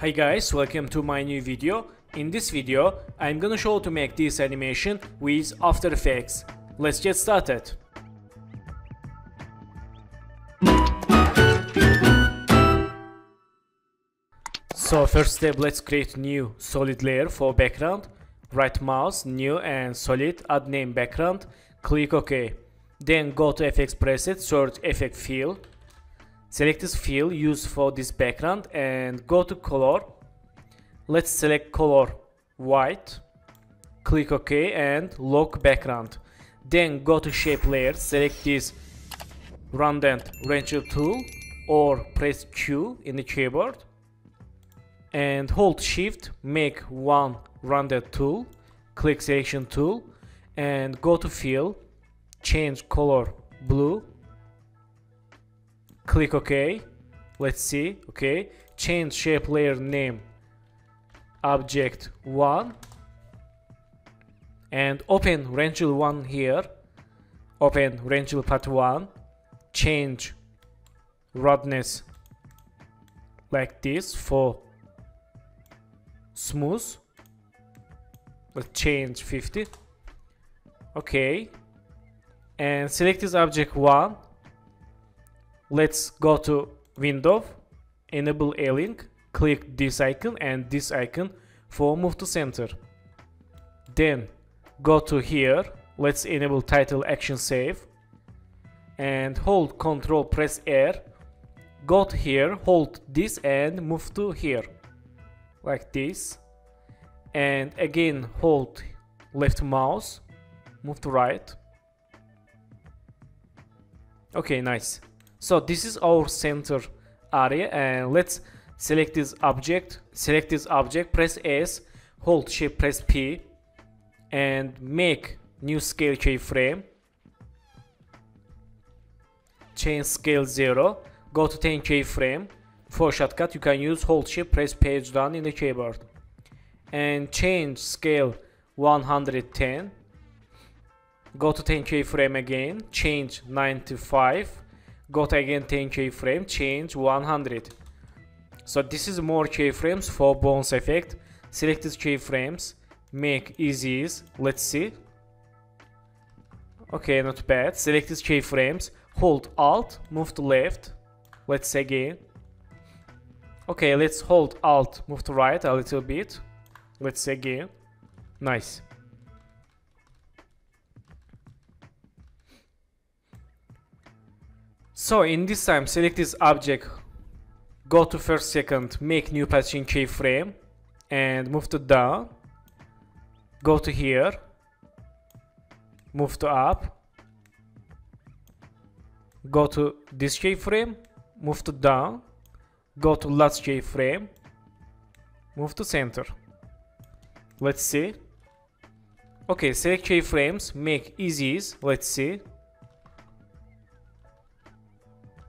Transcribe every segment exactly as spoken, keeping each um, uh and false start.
Hi guys, welcome to my new video. In this video, I'm gonna show how to make this animation with After Effects. Let's get started. So first step, let's create new solid layer for background. Right mouse, new and solid, add name background, click OK. Then go to F X preset, search effect fill. Select this fill used for this background and go to color. Let's select color white, click OK and lock background. Then go to shape layer, select this rounded wrencher tool or press Q in the keyboard and hold shift, make one rounded tool, click selection tool and go to fill, change color blue. Click OK, let's see, OK, change shape layer name, object one, and open wrencher one here, open wrencher part one, change roughness like this for smooth, let's change fifty, OK, and select this object one. Let's go to window, enable A-Link, click this icon and this icon for move to center. Then go to here, let's enable title action save and hold Ctrl press R, go to here, hold this and move to here like this, and again hold left mouse, move to right. Okay, nice. So this is our center area and let's select this object, select this object, press S, hold shift, press P and make new scale keyframe, change scale zero, go to ten keyframe, for shortcut you can use hold shift, press page down in the keyboard and change scale one hundred ten, go to ten keyframe again, change ninety-five. Go to again ten keyframe, change one hundred. So this is more keyframes for bounce effect. Select these keyframes, make easy, let's see. Okay, not bad. Select these keyframes, hold Alt, move to left. Let's again. Okay, let's hold Alt, move to right a little bit. Let's again. Nice. So in this time, select this object, go to first second, make new position keyframe and move to down, go to here, move to up, go to this keyframe, move to down, go to last keyframe, move to center. Let's see. Okay, select keyframes, make easies, let's see.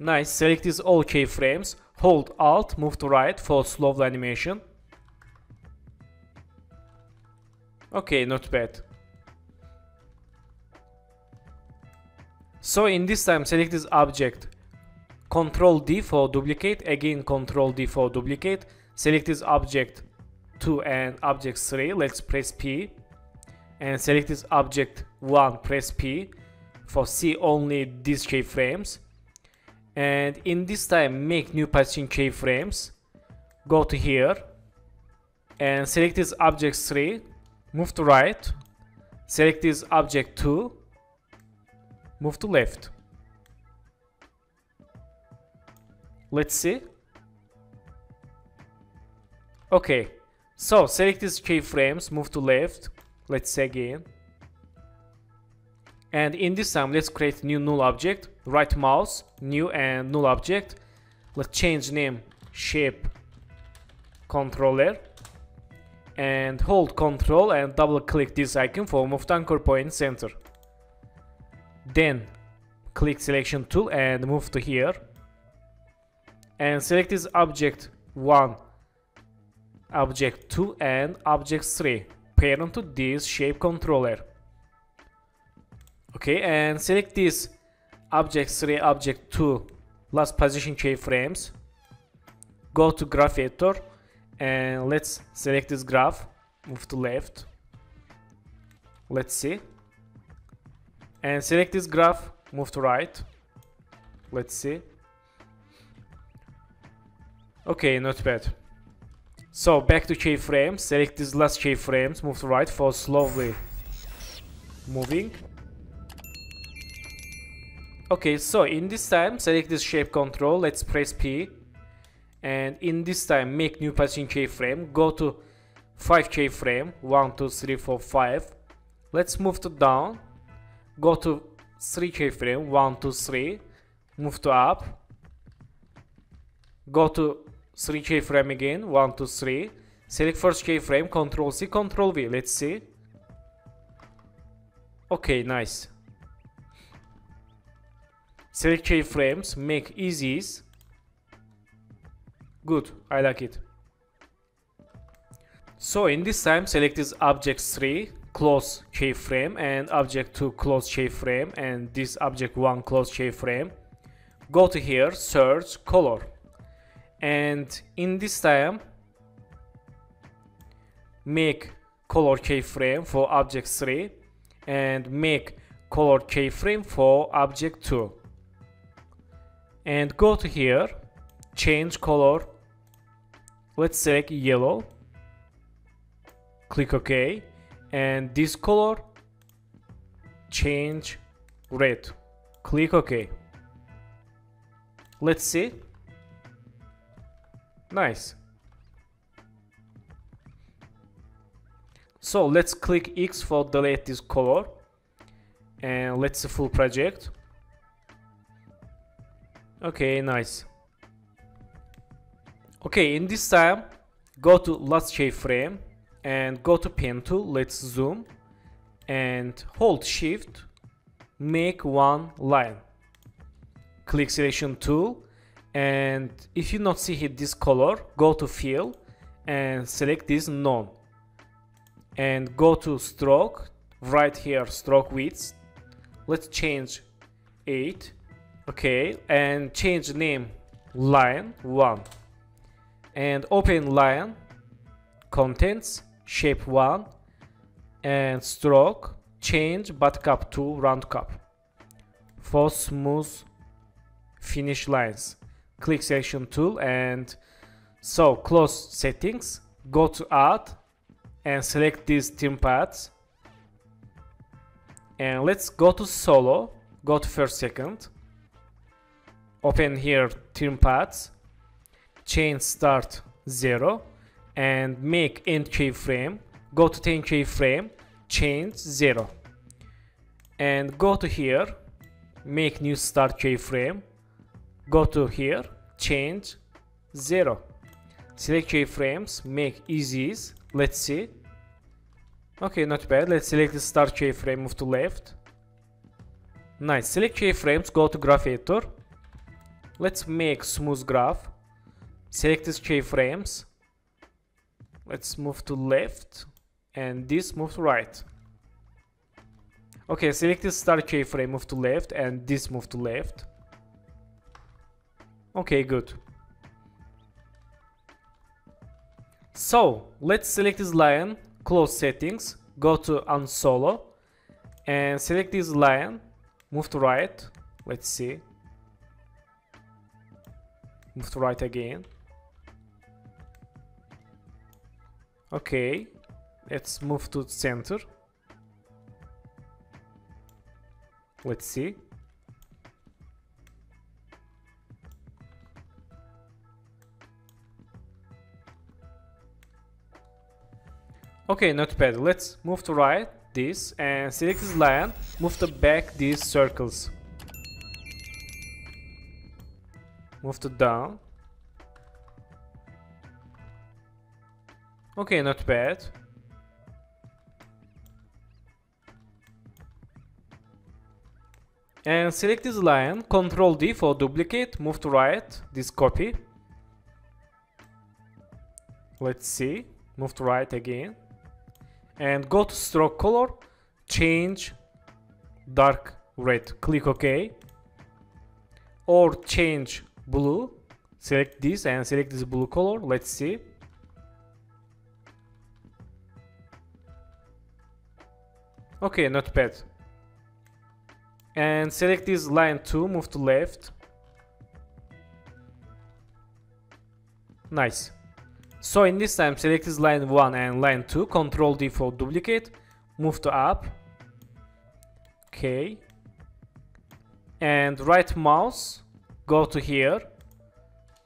Nice, select these all keyframes, hold Alt, move to right for slow animation. Okay, not bad. So in this time, select this object, Ctrl D for duplicate, again Ctrl D for duplicate, select this object two and object three, let's press P and select this object one, press P for see only these keyframes. And in this time, make new position keyframes, go to here and select this object three, move to right, select this object two, move to left. Let's see. Okay, so select these keyframes, move to left, let's say again. And in this time, let's create new null object, right mouse, new and null object, let's change name, shape controller and hold Control and double click this icon for move to anchor point center, then click selection tool and move to here and select this object one, object two and object three, parent to this shape controller. Okay, and select this object three, object two, last position keyframes, go to graph editor and let's select this graph, move to left, let's see, and select this graph, move to right, let's see. Okay, not bad. So back to keyframes, select these last keyframes, move to right for slowly moving. Okay, so in this time, select this shape control, let's press P, and in this time make new position keyframe, go to five keyframe, one, two, three, four, five, let's move to down, go to three keyframe, one, two, three, move to up, go to three keyframe again, one, two, three, select first keyframe, control C, control V, let's see. Okay, nice. Select keyframes, make easies. Good, I like it. So in this time, select this object three, close keyframe, and object two, close keyframe, and this object one, close keyframe. Go to here, search color, and in this time, make color keyframe for object three, and make color keyframe for object two. And go to here, change color, let's select yellow, click OK, and this color, change red, click OK. Let's see. Nice. So let's click X for delete this color, and let's see full project. Okay, nice. Okay, in this time, go to last keyframe and go to pen tool, let's zoom and hold shift, make one line, click selection tool, and if you not see here this color, go to fill and select this none, and go to stroke, right here stroke width, let's change eight. Okay, and change name line one, and open line contents shape one, and stroke change butt cup to round cup for smooth finish lines, click selection tool, and so close settings, go to add and select these theme paths, and let's go to solo, go to first second, open here theme paths, change start zero, and make end keyframe, go to ten keyframe, change zero, and go to here, make new start keyframe, go to here, change zero, select keyframes, make easies, let's see. Okay, not bad. Let's select the start keyframe, move to left. Nice. Select keyframes, go to graph editor, let's make smooth graph, select these keyframes, let's move to left, and this move to right. Okay, select this start keyframe, move to left, and this move to left. Okay, good. So let's select this line, close settings, go to unsolo, and select this line, move to right, let's see. Move to right again. Okay, let's move to center. Let's see. Okay, not bad. Let's move to right this and select this line, move to back these circles. Move to down. Okay, not bad. And select this line, control D for duplicate, move to right, this copy. Let's see, move to right again. And go to stroke color, change dark red, click OK. Or change blue, select this and select this blue color, let's see. Okay, not bad. And select this line too, move to left. Nice. So in this time, select this line one and line two, Control D for duplicate, move to up. Okay. And right mouse, go to here,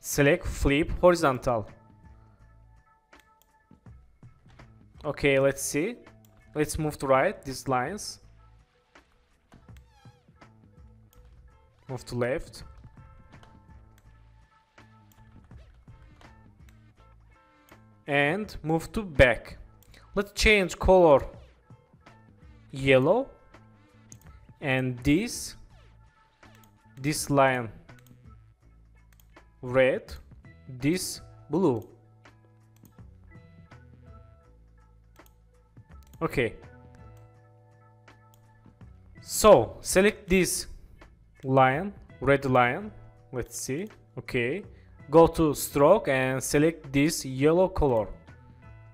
select, flip, horizontal. Okay, let's see. Let's move to right, these lines. Move to left. And move to back. Let's change color yellow. And this, this line red, this blue. Okay. So select this line, red line. Let's see. Okay. Go to stroke and select this yellow color.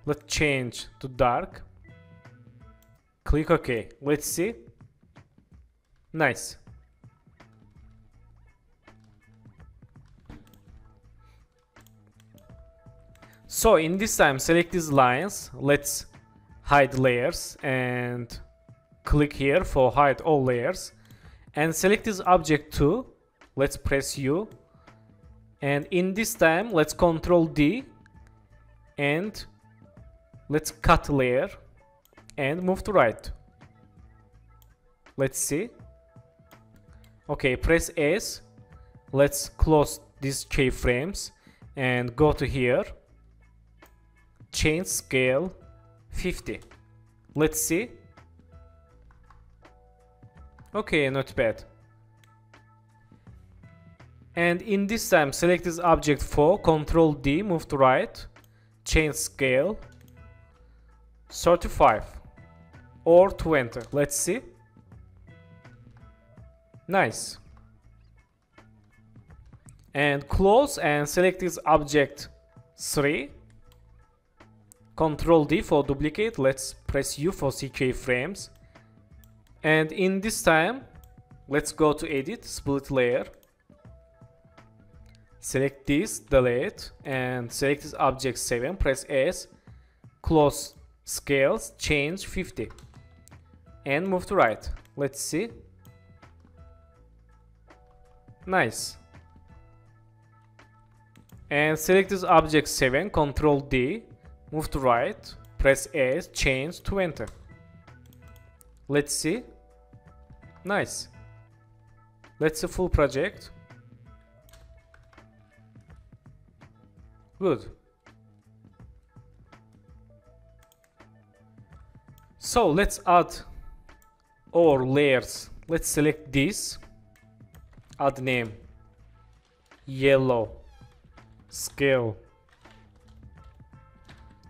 Let's change to dark. Click OK. Let's see. Nice. So in this time, select these lines. Let's hide layers and click here for hide all layers, and select this object too. Let's press U, and in this time let's Control D and let's cut layer and move to right. Let's see. Okay, press S. Let's close these keyframes and go to here, change scale fifty. Let's see. Okay, not bad. And in this time, select this object four, Control D, move to right, change scale thirty-five or twenty. Let's see. Nice. And close and select this object three. Control D for duplicate, let's press U for C K frames. And in this time, let's go to edit, split layer. Select this, delete, and select this object seven, press S, close scales, change fifty. And move to right. Let's see. Nice. And select this object seven, Control D. Move to right, press S, change twenty. Let's see. Nice. Let's see full project. Good. So let's add our layers. Let's select this. Add name. Yellow. Scale.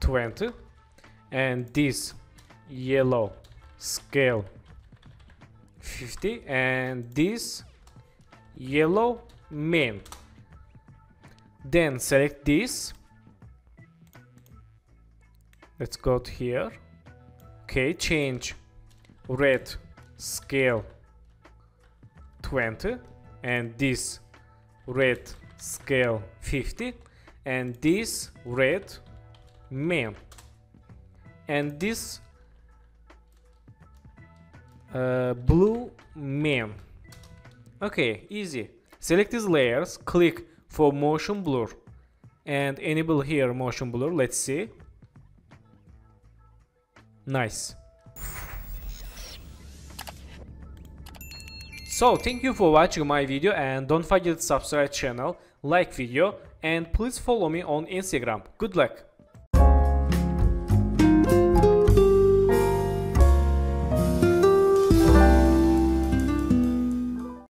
twenty, and this yellow scale fifty, and this yellow main. Then select this. Let's go to here. Okay, change red scale twenty, and this red scale fifty, and this red main, and this uh, blue main. Okay, easy. Select these layers, click for motion blur and enable here motion blur. Let's see. Nice. So thank you for watching my video, and don't forget to subscribe channel, like video, and please follow me on Instagram. Good luck.